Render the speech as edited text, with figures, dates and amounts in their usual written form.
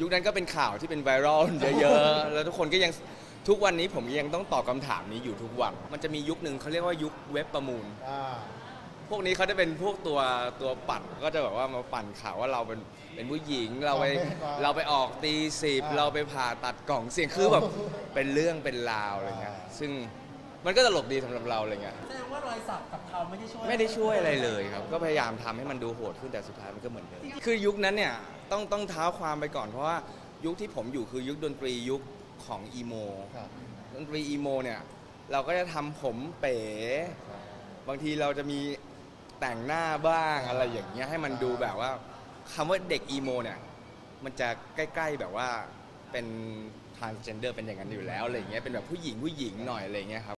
ยุคนั้นก็เป็นข่าวที่เป็นไวรัลเยอะๆแล้วทุกคนก็ยังทุกวันนี้ผมยังต้องตอบคำถามนี้อยู่ทุกวันมันจะมียุคหนึ่งเขาเรียกว่ายุคเว็บประมูลพวกนี้เขาจะเป็นพวกตัวปั่นก็จะแบบว่ามาปั่นข่าวว่าเราเป็นผู้หญิงเราไปออกตี10เราไปผ่าตัดกล่องเสียงคือแบบเป็นเรื่องเป็นราวอะไรเงี้ยซึ่งมันก็ตลกดีสำหรับเราอะไรเงี้ยแสดงว่ารอยสักกับเขาไม่ได้ช่วยอะไรเลยครับก็พยายามทำให้มันดูโหดขึ้นแต่สุดท้ายมันก็เหมือนเดิมคือยุคนั้นเนี่ยต้องเท้าความไปก่อนเพราะว่ายุคที่ผมอยู่คือยุคดนตรียุคของอีโมดนตรีอีโมเนี่ยเราก็จะทำผมเป๋บางทีเราจะมีแต่งหน้าบ้างอะไรอย่างเงี้ยให้มันดูแบบว่าคำว่าเด็กอีโมเนี่ยมันจะใกล้ๆแบบว่าเป็น transgender เป็นอย่างนั้นอยู่แล้วอะไรอย่างเงี้ยเป็นแบบผู้หญิงหน่อยอะไรอย่างเงี้ยครับ